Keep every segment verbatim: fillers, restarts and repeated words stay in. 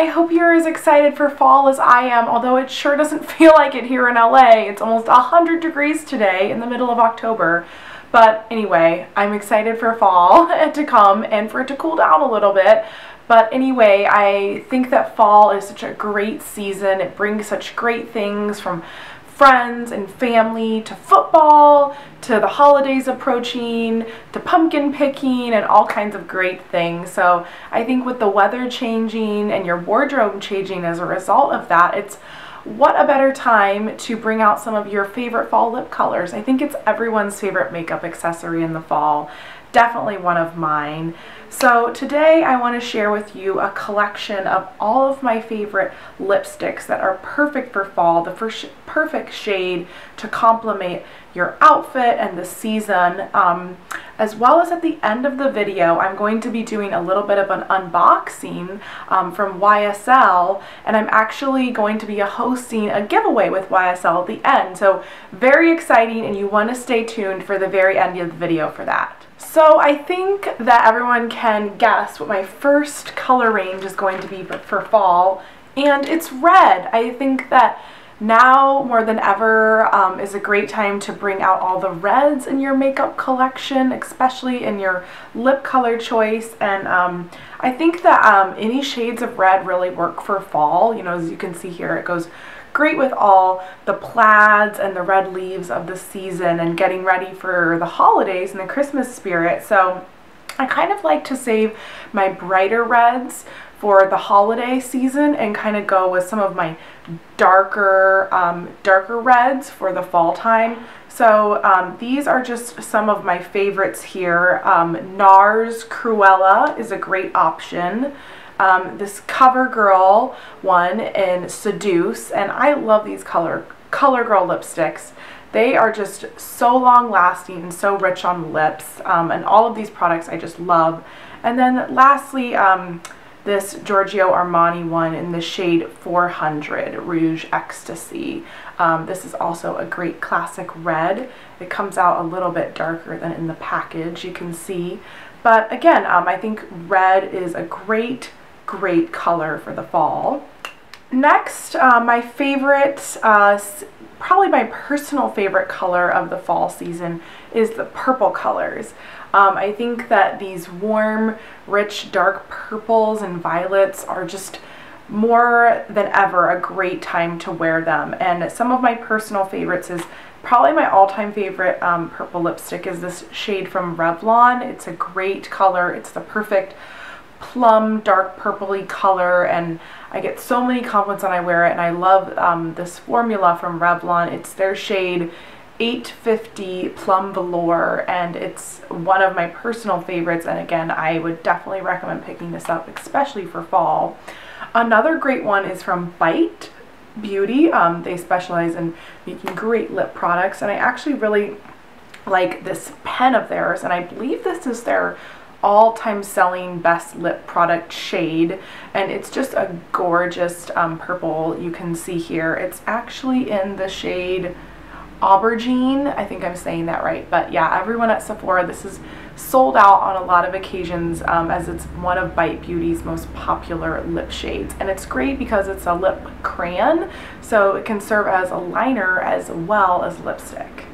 I hope you're as excited for fall as I am, although it sure doesn't feel like it here in L A. It's almost one hundred degrees today in the middle of October. But anyway, I'm excited for fall to come and for it to cool down a little bit. But anyway, I think that fall is such a great season. It brings such great things, from friends and family to football to the holidays approaching to pumpkin picking and all kinds of great things. So I think with the weather changing and your wardrobe changing as a result of that, it's what a better time to bring out some of your favorite fall lip colors. I think it's everyone's favorite makeup accessory in the fall. Definitely one of mine. So today I want to share with you a collection of all of my favorite lipsticks that are perfect for fall, the first perfect shade to complement your outfit and the season, um, as well as at the end of the video I'm going to be doing a little bit of an unboxing um, from Y S L, and I'm actually going to be hosting a giveaway with Y S L at the end, so very exciting, and you want to stay tuned for the very end of the video for that. So I think that everyone can guess what my first color range is going to be for fall, and it's red. I think that now more than ever um, is a great time to bring out all the reds in your makeup collection, especially in your lip color choice. And um, I think that um, any shades of red really work for fall. You know, as you can see here, it goes great with all the plaids and the red leaves of the season and getting ready for the holidays and the Christmas spirit. So I kind of like to save my brighter reds for the holiday season and kind of go with some of my darker um, darker reds for the fall time. So um, these are just some of my favorites here. Um, NARS Cruella is a great option. Um, this CoverGirl one in Seduce, and I love these color CoverGirl lipsticks. They are just so long lasting and so rich on the lips, um, and all of these products I just love. And then lastly, um, this Giorgio Armani one in the shade four hundred, Rouge Ecstasy. Um, this is also a great classic red. It comes out a little bit darker than in the package, you can see. But again, um, I think red is a great great color for the fall. Next, uh, my favorite, uh, probably my personal favorite color of the fall season is the purple colors. Um, I think that these warm, rich, dark purples and violets are just more than ever a great time to wear them. And some of my personal favorites is probably my all-time favorite um, purple lipstick is this shade from Revlon. It's a great color. It's the perfect plum dark purpley color, and I get so many compliments when I wear it, and I love um, this formula from Revlon. It's their shade eight fifty Plum Velour, and it's one of my personal favorites, and again I would definitely recommend picking this up, especially for fall. Another great one is from Bite Beauty. Um, they specialize in making great lip products, and I actually really like this pen of theirs, and I believe this is their all-time selling best lip product shade, and it's just a gorgeous um, purple. You can see here it's actually in the shade Aubergine. I think I'm saying that right, but yeah, everyone at Sephora, this is sold out on a lot of occasions, um, as it's one of Bite Beauty's most popular lip shades, and it's great because it's a lip crayon, so it can serve as a liner as well as lipstick.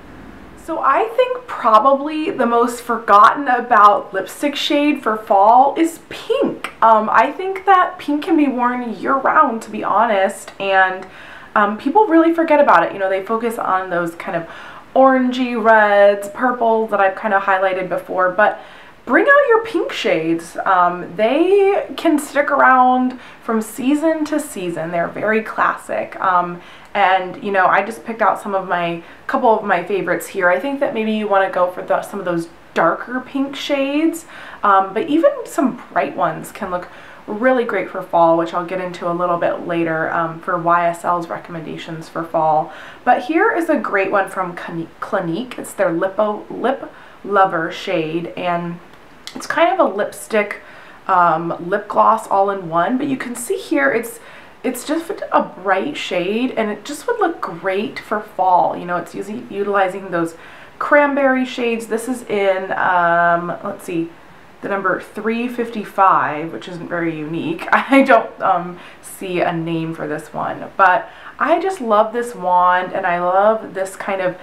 So I think probably the most forgotten about lipstick shade for fall is pink. Um, I think that pink can be worn year-round, to be honest, and um, people really forget about it. You know, they focus on those kind of orangey reds, purples that I've kind of highlighted before, but bring out your pink shades. Um, they can stick around from season to season. They're very classic. Um, and you know, I just picked out some of my, couple of my favorites here. I think that maybe you want to go for the, some of those darker pink shades, um, but even some bright ones can look really great for fall, which I'll get into a little bit later um, for Y S L's recommendations for fall. But here is a great one from Clinique. It's their Lipo, Lip Lover shade, and it's kind of a lipstick, um, lip gloss all in one, but you can see here it's it's just a bright shade, and it just would look great for fall. You know, it's using, utilizing those cranberry shades. This is in, um, let's see, the number three fifty-five, which isn't very unique. I don't um, see a name for this one, but I just love this wand, and I love this kind of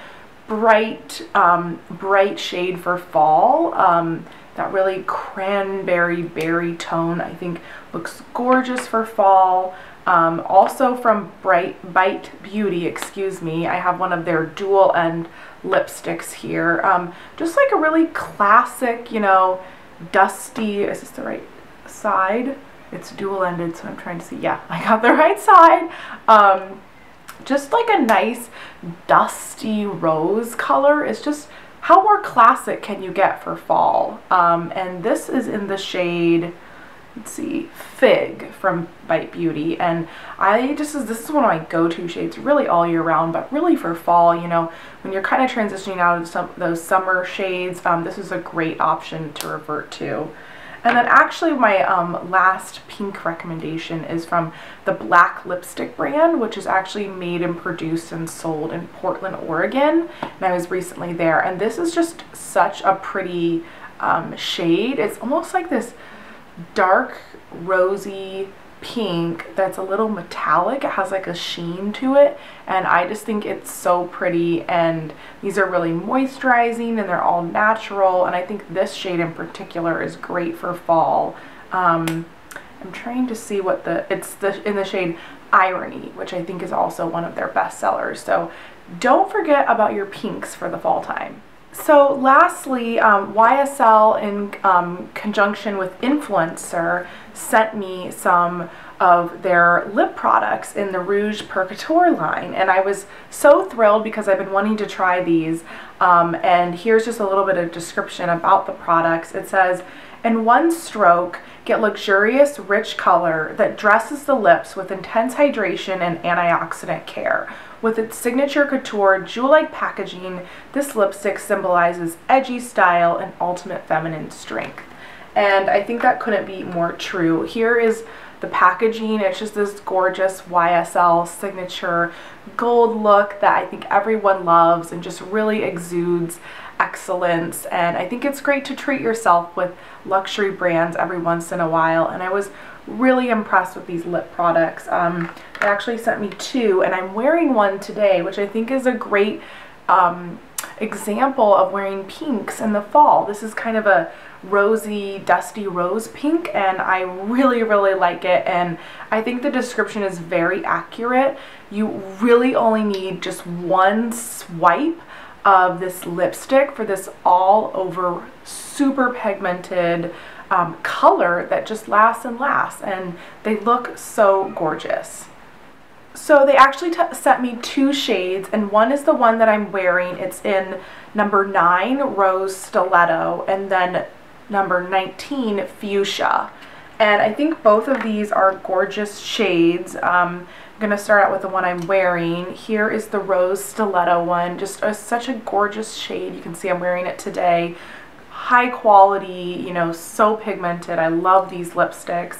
bright, um, bright shade for fall. Um, that really cranberry berry tone, I think, looks gorgeous for fall. Um, also from Bright Bite Beauty, excuse me, I have one of their dual end lipsticks here. Um, just like a really classic, you know, dusty, is this the right side? It's dual ended, so I'm trying to see, yeah, I got the right side. Um, just like a nice dusty rose color. It's just, how more classic can you get for fall? Um, and this is in the shade, let's see, Fig from Bite Beauty, and I just is this is one of my go-to shades really all year round, but really for fall, you know, when you're kind of transitioning out of some those summer shades, um, this is a great option to revert to. And then actually my um, last pink recommendation is from the Black Lipstick brand, which is actually made and produced and sold in Portland, Oregon, and I was recently there, and this is just such a pretty um, shade. It's almost like this dark rosy pink that's a little metallic. It has like a sheen to it, and I just think it's so pretty, and these are really moisturizing and they're all natural, and I think this shade in particular is great for fall. um I'm trying to see what the it's the in the shade Irony, which I think is also one of their best sellers, so don't forget about your pinks for the fall time. So lastly, um, Y S L in um, conjunction with Influenster sent me some of their lip products in the Rouge Pur Couture line, and I was so thrilled because I've been wanting to try these, um, and here's just a little bit of description about the products. It says, "In one stroke, get luxurious, rich color that dresses the lips with intense hydration and antioxidant care. With its signature couture jewel-like packaging, this lipstick symbolizes edgy style and ultimate feminine strength." And I think that couldn't be more true. Here is the packaging. It's just this gorgeous Y S L signature gold look that I think everyone loves and just really exudes excellence, and I think it's great to treat yourself with luxury brands every once in a while, and I was really impressed with these lip products. Um, they actually sent me two, and I'm wearing one today, which I think is a great um, example of wearing pinks in the fall. This is kind of a rosy, dusty rose pink, and I really, really like it, and I think the description is very accurate. You really only need just one swipe of this lipstick for this all over super pigmented um, color that just lasts and lasts, and they look so gorgeous. So they actually t sent me two shades, and one is the one that I'm wearing. It's in number nine, Rose Stiletto, and then number nineteen, Fuchsia. And I think both of these are gorgeous shades. Um, I'm going to start out with the one I'm wearing. Here is the Rose Stiletto one. Just a, such a gorgeous shade. You can see I'm wearing it today. High quality, you know, so pigmented. I love these lipsticks.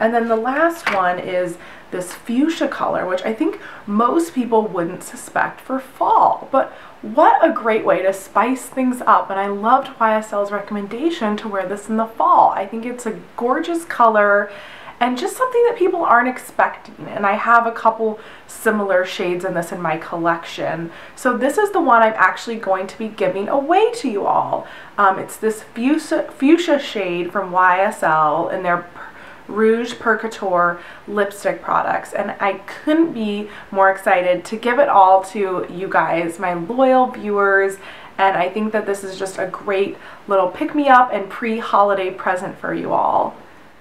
And then the last one is this fuchsia color, which I think most people wouldn't suspect for fall, but what a great way to spice things up, and I loved Y S L's recommendation to wear this in the fall. I think it's a gorgeous color and just something that people aren't expecting, and I have a couple similar shades in this in my collection. So this is the one I'm actually going to be giving away to you all. Um, it's this fuchsia, fuchsia shade from Y S L and their Rouge Pur Couture lipstick products, and I couldn't be more excited to give it all to you guys, my loyal viewers, and I think that this is just a great little pick-me-up and pre-holiday present for you all.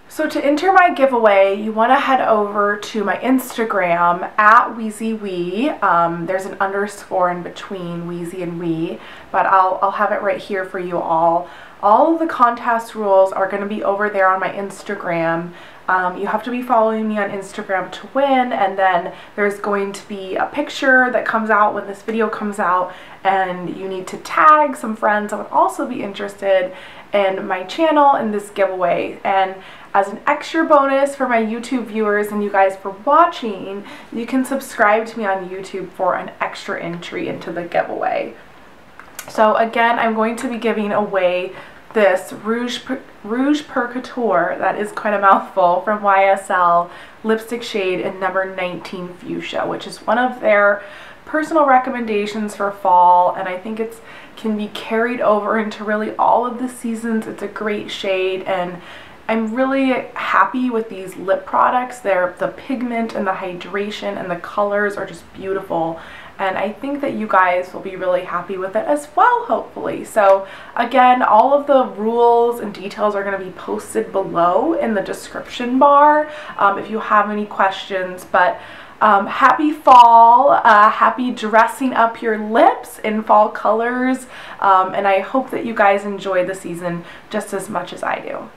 So to enter my giveaway, you want to head over to my Instagram at Weezy Wee. Um, there's an underscore in between Weezy and Wee, but I'll, I'll have it right here for you all. All of the contest rules are going to be over there on my Instagram. Um, you have to be following me on Instagram to win, and then there's going to be a picture that comes out when this video comes out, and you need to tag some friends that would also be interested in my channel in this giveaway. And as an extra bonus for my YouTube viewers and you guys for watching, you can subscribe to me on YouTube for an extra entry into the giveaway. So again, I'm going to be giving away this Rouge Rouge Pur Couture, that is quite a mouthful, from Y S L lipstick shade in number nineteen Fuchsia, which is one of their personal recommendations for fall, and I think it's can be carried over into really all of the seasons. It's a great shade, and I'm really happy with these lip products. They're, the pigment and the hydration and the colors are just beautiful, and I think that you guys will be really happy with it as well, hopefully. So again, all of the rules and details are going to be posted below in the description bar um, if you have any questions, but um, happy fall, uh, happy dressing up your lips in fall colors, um, and I hope that you guys enjoy the season just as much as I do.